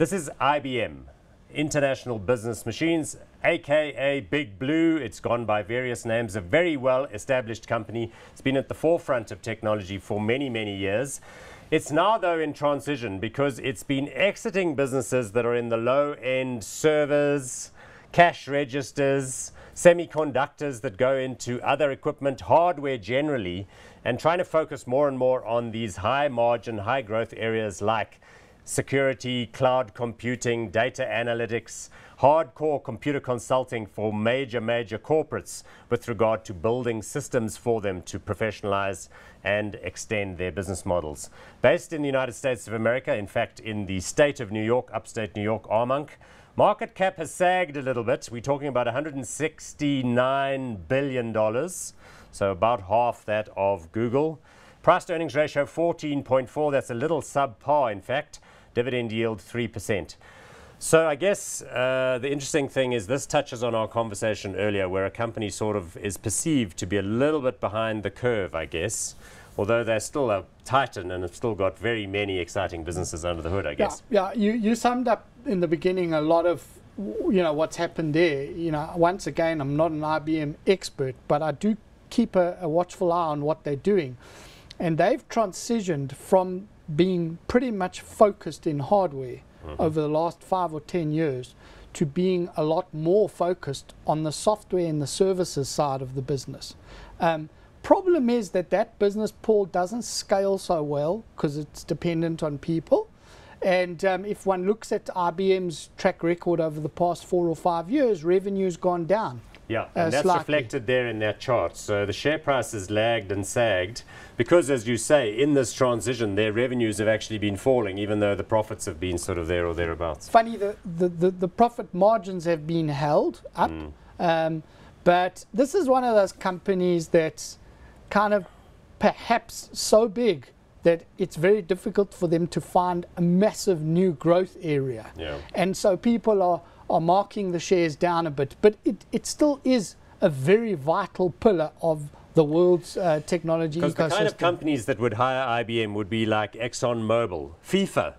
This is IBM, International Business Machines, aka Big Blue. It's gone by various names. A very well-established company. It's been at the forefront of technology for many, many years. It's now, though, in transition because it's been exiting businesses that are in the low-end servers, cash registers, semiconductors that go into other equipment, hardware generally, and trying to focus more and more on these high-margin, high-growth areas like security, cloud computing, data analytics, hardcore computer consulting for major, major corporates with regard to building systems for them to professionalize and extend their business models. Based in the United States of America, in fact, in the state of New York, upstate New York, Armonk, market cap has sagged a little bit. We're talking about $169 billion, so about half that of Google. Price-to-earnings ratio 14.4, that's a little subpar, in fact. Dividend yield 3%. So I guess the interesting thing is this touches on our conversation earlier where a company sort of is perceived to be a little bit behind the curve, I guess. Although they're still a titan and have still got very many exciting businesses under the hood, I guess. Yeah, you summed up in the beginning a lot of what's happened there. Once again, I'm not an IBM expert, but I do keep a watchful eye on what they're doing. And they've transitioned from being pretty much focused in hardware over the last 5 or 10 years to being a lot more focused on the software and the services side of the business. Problem is that business, Paul, doesn't scale so well because it's dependent on people. And if one looks at IBM's track record over the past 4 or 5 years, revenue's gone down. Yeah, and that's slightly reflected there in that chart. So the share price has lagged and sagged because, as you say, in this transition, their revenues have actually been falling, even though the profits have been sort of there or thereabouts. Funny, the profit margins have been held up, but this is one of those companies that's kind of perhaps so big that it's very difficult for them to find a massive new growth area. Yeah. And so people are marking the shares down a bit, but it still is a very vital pillar of the world's technology ecosystem. Because the kind of companies that would hire IBM would be like ExxonMobil, FIFA,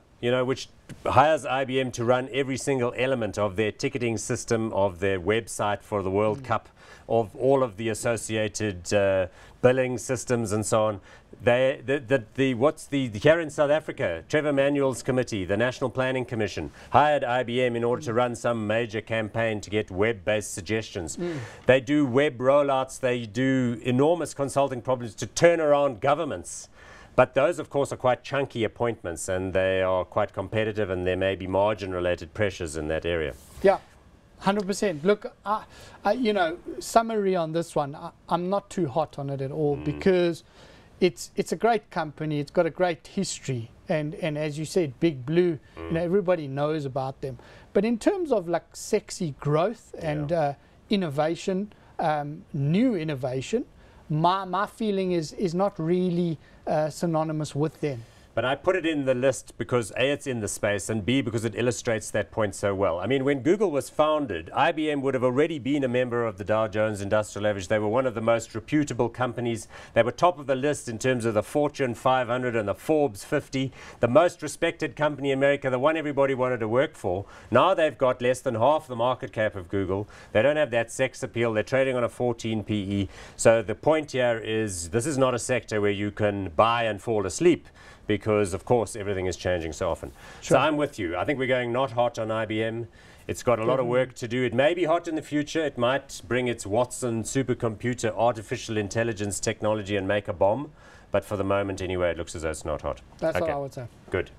which hires IBM to run every single element of their ticketing system, of their website for the World Cup, of all of the associated billing systems and so on. Here in South Africa, Trevor Manuel's committee, the National Planning Commission, hired IBM in order to run some major campaign to get web-based suggestions. They do web rollouts, they do enormous consulting problems to turn around governments. But those, of course, are quite chunky appointments and they are quite competitive and there may be margin-related pressures in that area. Yeah, 100%. Look, summary on this one, I'm not too hot on it at all because it's a great company, it's got a great history and as you said, Big Blue, everybody knows about them. But in terms of like sexy growth and innovation, new innovation, my feeling is not really synonymous with them. But I put it in the list because A, it's in the space, and B, because it illustrates that point so well. I mean, when Google was founded, IBM would have already been a member of the Dow Jones Industrial Average. They were one of the most reputable companies. They were top of the list in terms of the Fortune 500 and the Forbes 50, the most respected company in America, the one everybody wanted to work for. Now they've got less than half the market cap of Google. They don't have that sex appeal. They're trading on a 14 PE. So the point here is this is not a sector where you can buy and fall asleep, because, of course, everything is changing so often. Sure. So I'm with you. I think we're going not hot on IBM. It's got a lot of work to do. It may be hot in the future. It might bring its Watson supercomputer artificial intelligence technology and make a bomb. But for the moment, anyway, it looks as though it's not hot. That's what I would say. Good.